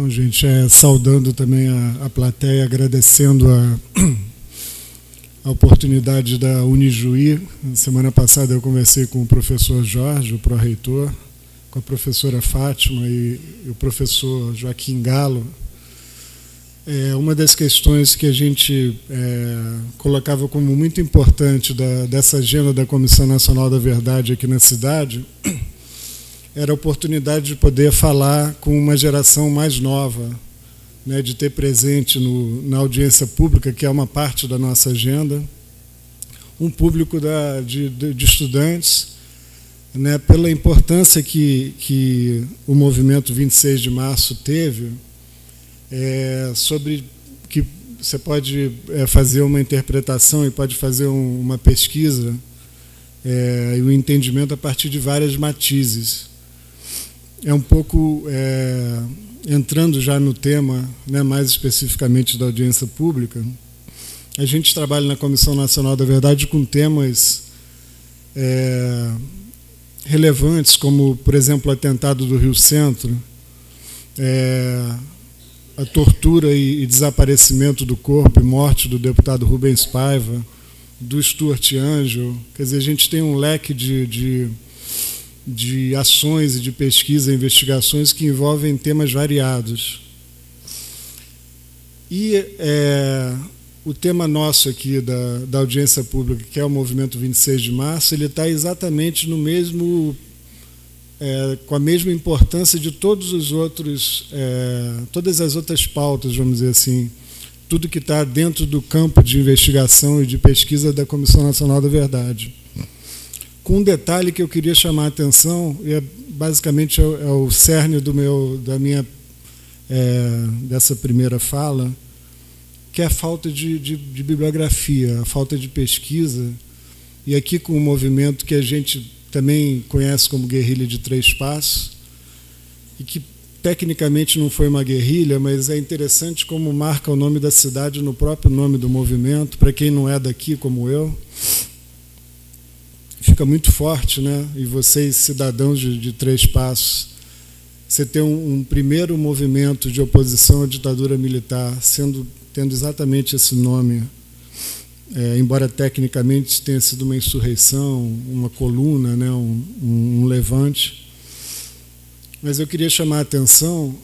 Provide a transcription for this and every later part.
Então, gente, saudando também a plateia, agradecendo a oportunidade da Unijuí. Na semana passada eu conversei com o professor Jorge, o pró-reitor, com a professora Fátima e o professor Joaquim Galo. Uma das questões que a gente colocava como muito importante dessa agenda da Comissão Nacional da Verdade aqui na cidade era a oportunidade de poder falar com uma geração mais nova, né, de ter presente na audiência pública, que é uma parte da nossa agenda, um público de estudantes, né, pela importância que o Movimento 26 de Março teve, sobre que você pode fazer uma interpretação e pode fazer uma pesquisa e o entendimento a partir de várias matizes. É um pouco, entrando já no tema, né, mais especificamente da audiência pública, a gente trabalha na Comissão Nacional da Verdade com temas relevantes, como, por exemplo, o atentado do Rio Centro, a tortura e desaparecimento do corpo e morte do deputado Rubens Paiva, do Stuart Angel. Quer dizer, a gente tem um leque de ações e de pesquisa, investigações que envolvem temas variados. E o tema nosso aqui da audiência pública, que é o Movimento 26 de Março, ele está exatamente no mesmo... com a mesma importância de todos os outros, todas as outras pautas, vamos dizer assim, tudo que está dentro do campo de investigação e de pesquisa da Comissão Nacional da Verdade. Com um detalhe que eu queria chamar a atenção, e basicamente é o cerne dessa primeira fala, que é a falta de bibliografia, a falta de pesquisa, e aqui com o movimento que a gente também conhece como guerrilha de Três Passos, e que tecnicamente não foi uma guerrilha, mas é interessante como marca o nome da cidade no próprio nome do movimento. Para quem não é daqui, como eu, fica muito forte, né? E vocês, cidadãos de Três Passos, você tem um primeiro movimento de oposição à ditadura militar tendo exatamente esse nome. Embora tecnicamente tenha sido uma insurreição, uma coluna, né, um levante. Mas eu queria chamar a atenção,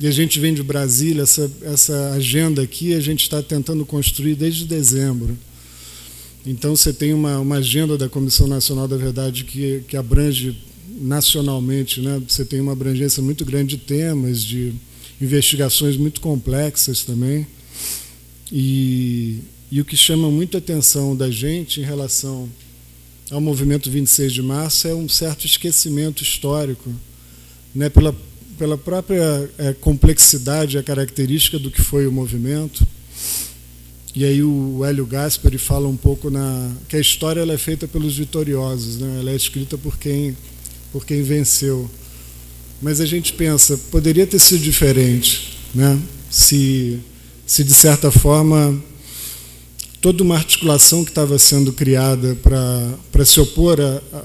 e a gente vem de Brasília, essa agenda aqui a gente está tentando construir desde dezembro. Então você tem uma agenda da Comissão Nacional da Verdade que abrange nacionalmente, né, você tem uma abrangência muito grande de temas, de investigações muito complexas também. E o que chama muito a atenção da gente em relação ao Movimento 26 de Março é um certo esquecimento histórico, né, pela própria complexidade, a característica do que foi o movimento. E aí o Hélio Gaspari fala um pouco que a história ela é feita pelos vitoriosos, né, ela é escrita por quem venceu. Mas a gente pensa, poderia ter sido diferente, né, se de certa forma toda uma articulação que estava sendo criada para se opor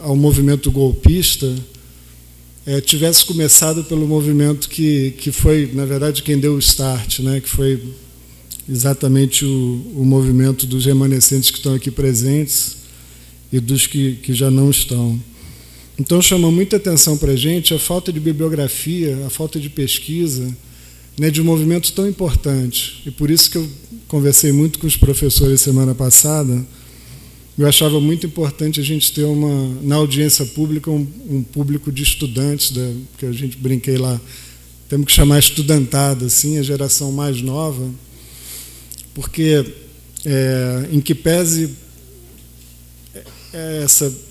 ao movimento golpista tivesse começado pelo movimento que foi, na verdade, quem deu o start, né, que foi exatamente o movimento dos remanescentes que estão aqui presentes e dos que já não estão. Então chama muita atenção para a gente a falta de bibliografia, a falta de pesquisa, né, de um movimento tão importante. E por isso que eu conversei muito com os professores semana passada, eu achava muito importante a gente ter na audiência pública um público de estudantes, que a gente brinquei lá, temos que chamar estudantada, assim, a geração mais nova, porque em que pese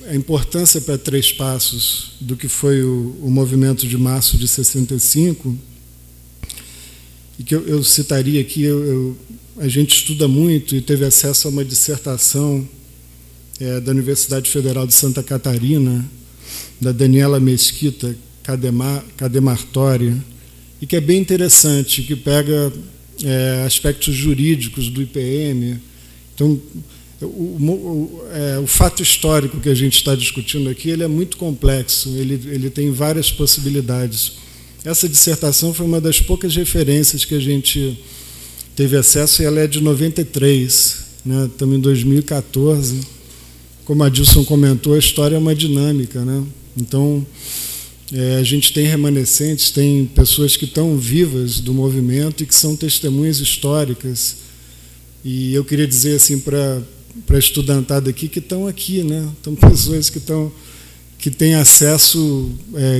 a importância para Três Passos do que foi o movimento de março de 65, e que eu citaria aqui, a gente estuda muito e teve acesso a uma dissertação da Universidade Federal de Santa Catarina, da Daniela Mesquita Cademartori, e que é bem interessante, que pega aspectos jurídicos do IPM. Então, o fato histórico que a gente está discutindo aqui, ele é muito complexo, ele tem várias possibilidades. Essa dissertação foi uma das poucas referências que a gente teve acesso, e ela é de 93, né? Também em 2014. Como a Dilson comentou, a história é uma dinâmica, né? Então, a gente tem remanescentes, tem pessoas que estão vivas do movimento e que são testemunhas históricas. E eu queria dizer assim para a estudantada aqui que estão aqui, né? Estão pessoas que estão... que tem acesso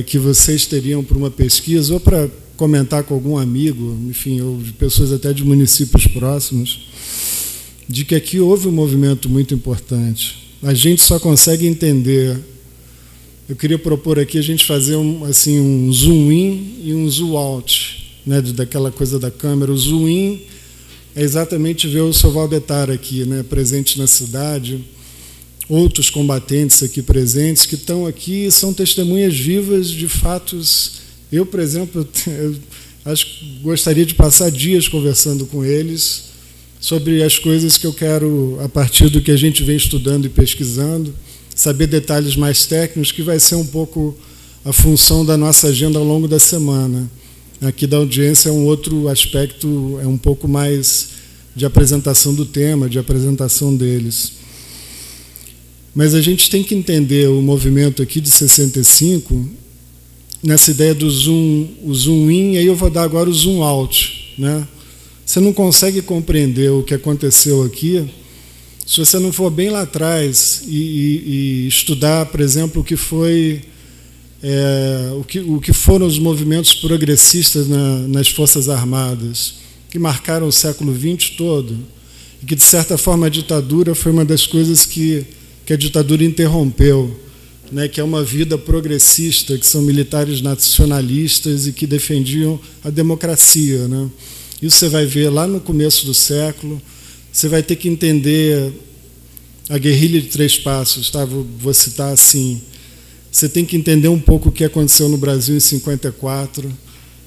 que vocês teriam para uma pesquisa ou para comentar com algum amigo, enfim, ou de pessoas até de municípios próximos, de que aqui houve um movimento muito importante. A gente só consegue entender. Eu queria propor aqui a gente fazer um zoom in e um zoom out, né, daquela coisa da câmera. O zoom in é exatamente ver o seu Valbetar aqui, né, presente na cidade, outros combatentes aqui presentes, que estão aqui e são testemunhas vivas de fatos. Eu, por exemplo, eu acho que gostaria de passar dias conversando com eles sobre as coisas que eu quero, a partir do que a gente vem estudando e pesquisando, saber detalhes mais técnicos, que vai ser um pouco a função da nossa agenda ao longo da semana. Aqui da audiência é um outro aspecto, é um pouco mais de apresentação do tema, de apresentação deles. Mas a gente tem que entender o movimento aqui de 65 nessa ideia do zoom, o zoom in, e aí eu vou dar agora o zoom out, né? Você não consegue compreender o que aconteceu aqui se você não for bem lá atrás e estudar, por exemplo, o que foi o que foram os movimentos progressistas nas Forças Armadas, que marcaram o século XX todo, e que, de certa forma, a ditadura foi uma das coisas que a ditadura interrompeu, né, que é uma vida progressista, que são militares nacionalistas e que defendiam a democracia, né? Isso você vai ver lá no começo do século. Você vai ter que entender a guerrilha de Três Passos, tá? Vou citar assim. Você tem que entender um pouco o que aconteceu no Brasil em 54,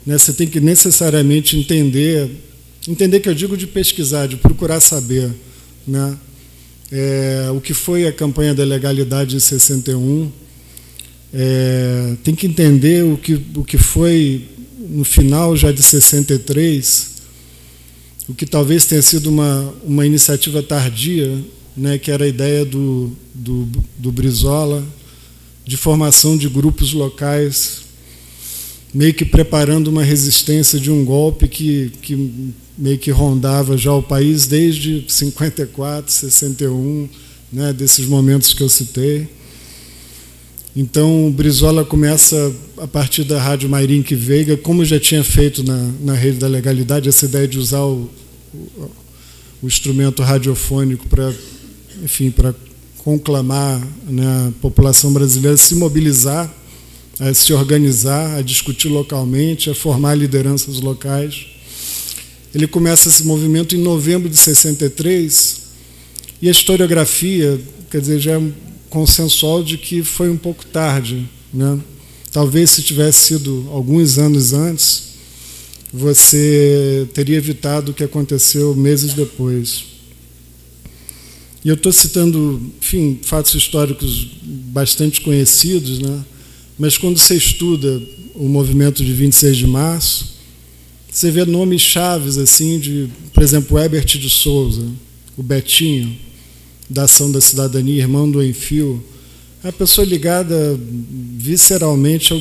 né? Você tem que necessariamente entender, que eu digo de pesquisar, de procurar saber, né? O que foi a campanha da legalidade de 61, tem que entender o que foi, no final já de 63, o que talvez tenha sido uma iniciativa tardia, né, que era a ideia do Brizola, de formação de grupos locais, meio que preparando uma resistência de um golpe que meio que rondava já o país desde 54, 61, né, desses momentos que eu citei. Então, o Brizola começa, a partir da rádio Mairinque Veiga, como já tinha feito na Rede da Legalidade, essa ideia de usar o instrumento radiofônico para, enfim, para conclamar, né, a população brasileira a se mobilizar, a se organizar, a discutir localmente, a formar lideranças locais. Ele começa esse movimento em novembro de 63, e a historiografia, quer dizer, já é consensual de que foi um pouco tarde, né? Talvez, se tivesse sido alguns anos antes, você teria evitado o que aconteceu meses depois. E eu estou citando, enfim, fatos históricos bastante conhecidos, né? Mas quando você estuda o movimento de 26 de março, você vê nomes chaves, assim, por exemplo, Herbert de Souza, o Betinho, da Ação da Cidadania, irmão do Enfio, é uma pessoa ligada visceralmente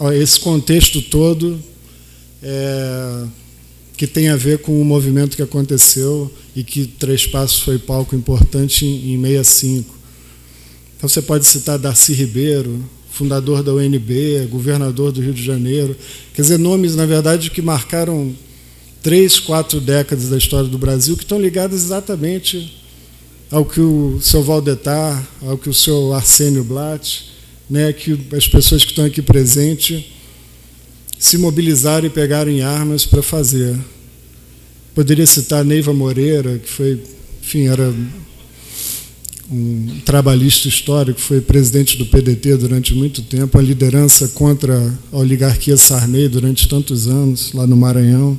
a esse contexto todo, que tem a ver com o movimento que aconteceu e que Três Passos foi palco importante em 65. Então, você pode citar Darcy Ribeiro, fundador da UNB, governador do Rio de Janeiro. Quer dizer, nomes, na verdade, que marcaram 3, 4 décadas da história do Brasil, que estão ligadas exatamente ao que o seu Valdetar, ao que o seu Arsênio Blatt, né, que as pessoas que estão aqui presentes se mobilizaram e pegaram em armas para fazer. Poderia citar Neiva Moreira, que foi, enfim, era um trabalhista histórico, foi presidente do PDT durante muito tempo, a liderança contra a oligarquia Sarney durante tantos anos, lá no Maranhão.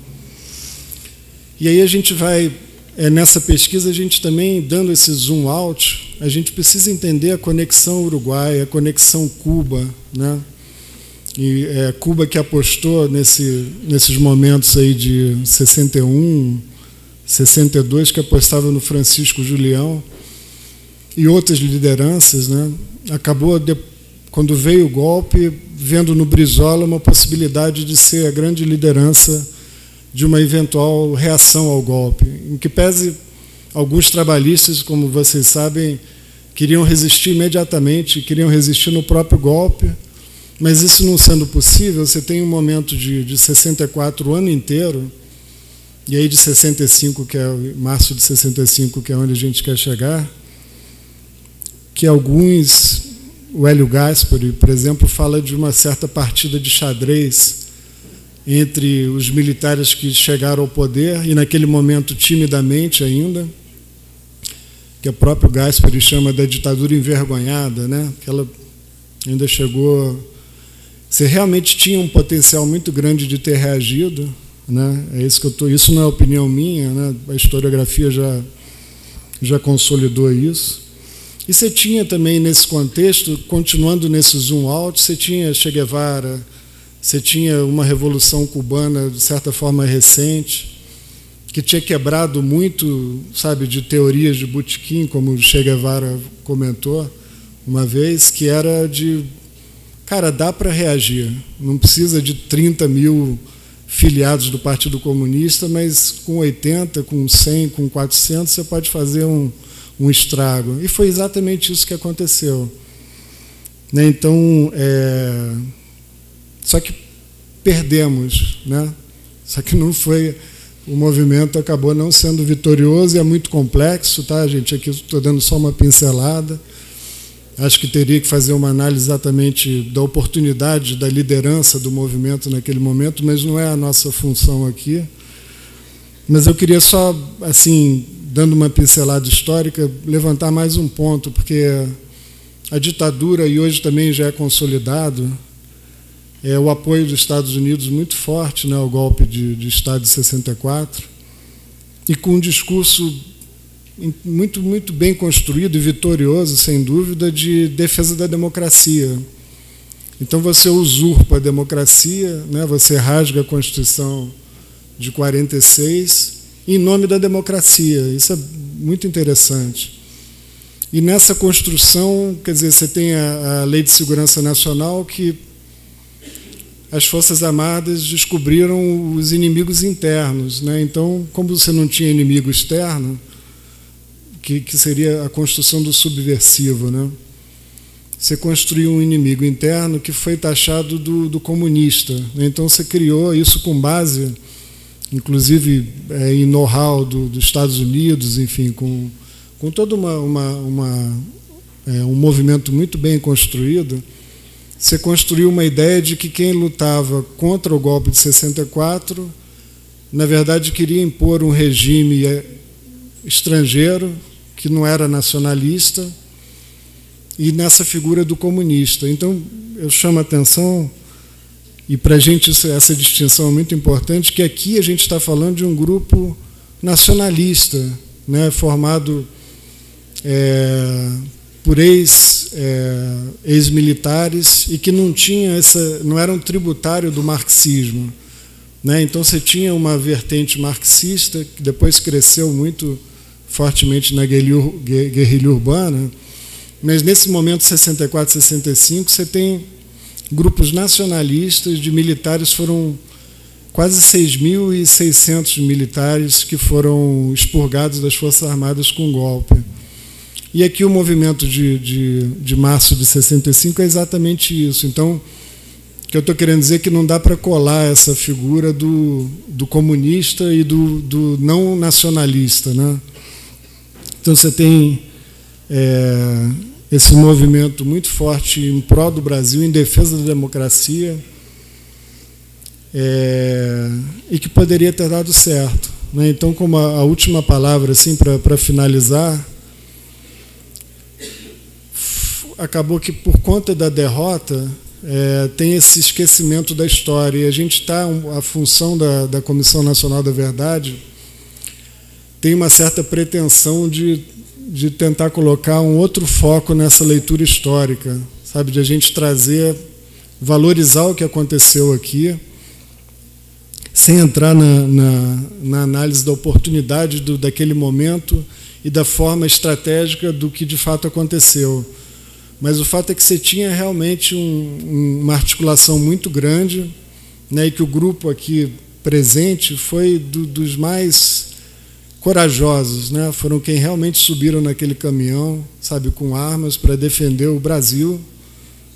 E aí a gente vai, nessa pesquisa, a gente também, dando esse zoom out, a gente precisa entender a conexão Uruguai, a conexão Cuba, né? E Cuba que apostou nesses momentos aí de 61, 62, que apostava no Francisco Julião e outras lideranças, né? Acabou, quando veio o golpe, vendo no Brizola uma possibilidade de ser a grande liderança de uma eventual reação ao golpe, em que pese alguns trabalhistas, como vocês sabem, queriam resistir imediatamente, queriam resistir no próprio golpe, mas isso não sendo possível, você tem um momento de 64 o ano inteiro, e aí de 65, que é março de 65, que é onde a gente quer chegar, que alguns, o Hélio Gaspari, por exemplo, fala de uma certa partida de xadrez entre os militares que chegaram ao poder, e naquele momento timidamente ainda, que o próprio Gaspari chama da ditadura envergonhada, né? Que ela ainda chegou... Você realmente tinha um potencial muito grande de ter reagido, né? É isso que eu tô. Isso não é opinião minha, né? A historiografia já consolidou isso. E você tinha também nesse contexto, continuando nesse zoom out, você tinha Che Guevara, você tinha uma revolução cubana de certa forma recente, que tinha quebrado muito, sabe, de teorias de botequim, como Che Guevara comentou uma vez, que era de cara, dá para reagir, não precisa de 30 mil filiados do Partido Comunista, mas com 80, com 100, com 400, você pode fazer um estrago. E foi exatamente isso que aconteceu. Né? Então, só que perdemos, né? Só que não foi... O movimento acabou não sendo vitorioso e é muito complexo, tá, gente? Aqui estou dando só uma pincelada. Acho que teria que fazer uma análise exatamente da oportunidade da liderança do movimento naquele momento, mas não é a nossa função aqui. Mas eu queria só, assim, dando uma pincelada histórica, levantar mais um ponto, porque a ditadura, e hoje também já é consolidado, o apoio dos Estados Unidos muito forte, né, ao golpe de Estado de 64, e com um discurso... muito, muito bem construído e vitorioso, sem dúvida, de defesa da democracia. Então você usurpa a democracia, né? Você rasga a Constituição de 46 em nome da democracia. Isso é muito interessante. E nessa construção, quer dizer, você tem a Lei de Segurança Nacional, que as Forças Armadas descobriram os inimigos internos, né? Então, como você não tinha inimigo externo, que seria a construção do subversivo, né? Você construiu um inimigo interno que foi taxado do comunista, né? Então você criou isso com base, inclusive, em know-how dos Estados Unidos, enfim, com todo um movimento muito bem construído. Você construiu uma ideia de que quem lutava contra o golpe de 64, na verdade, queria impor um regime estrangeiro, que não era nacionalista, e nessa figura do comunista. Então, eu chamo a atenção, e para a gente essa distinção é muito importante, que aqui a gente está falando de um grupo nacionalista, né, formado por ex-militares, e que não tinha não era um tributário do marxismo. Né? Então, você tinha uma vertente marxista, que depois cresceu muito fortemente na guerrilha urbana, mas nesse momento, 64, 65, você tem grupos nacionalistas de militares, foram quase 6.600 militares que foram expurgados das Forças Armadas com o golpe. E aqui o movimento de março de 65 é exatamente isso. Então, o que eu estou querendo dizer é que não dá para colar essa figura do comunista e do não nacionalista, né? Então, você tem esse movimento muito forte em prol do Brasil, em defesa da democracia, e que poderia ter dado certo, né? Então, como a última palavra, assim, para finalizar, acabou que, por conta da derrota, tem esse esquecimento da história. E a gente está, a função da Comissão Nacional da Verdade... tem uma certa pretensão de tentar colocar um outro foco nessa leitura histórica, sabe, de a gente trazer valorizar o que aconteceu aqui, sem entrar na análise da oportunidade daquele momento e da forma estratégica do que de fato aconteceu. Mas o fato é que você tinha realmente uma articulação muito grande, né, e que o grupo aqui presente foi dos mais corajosos, né? Foram quem realmente subiram naquele caminhão, sabe, com armas para defender o Brasil,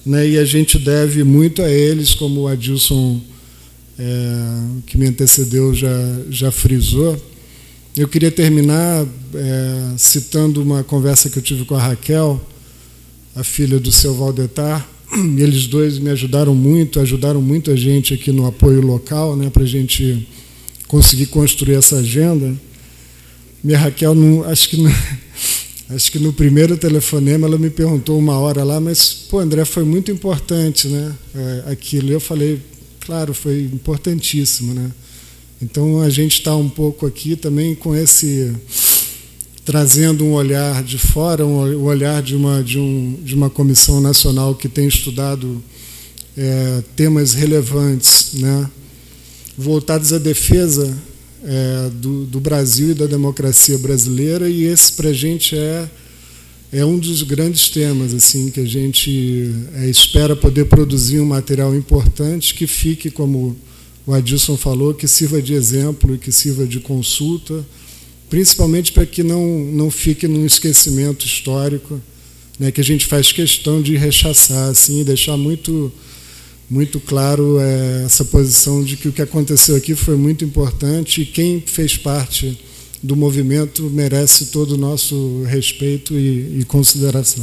né? E a gente deve muito a eles, como o Adilson, que me antecedeu, já frisou. Eu queria terminar citando uma conversa que eu tive com a Raquel, a filha do seu Valdetar. Eles dois me ajudaram muito a gente aqui no apoio local, né, para a gente conseguir construir essa agenda. Minha Raquel, acho que no primeiro telefonema ela me perguntou uma hora lá, mas, pô, André, foi muito importante, né, aquilo. E eu falei, claro, foi importantíssimo, né? Então a gente está um pouco aqui também com esse, trazendo um olhar de fora, um olhar de uma comissão nacional que tem estudado temas relevantes, né, voltados à defesa do Brasil e da democracia brasileira. E esse, para a gente, é um dos grandes temas, assim, que a gente espera poder produzir um material importante que fique, como o Adilson falou, que sirva de exemplo e que sirva de consulta, principalmente para que não fique num esquecimento histórico, né, que a gente faz questão de rechaçar, assim, e deixar muito, muito claro essa posição de que o que aconteceu aqui foi muito importante e quem fez parte do movimento merece todo o nosso respeito e consideração.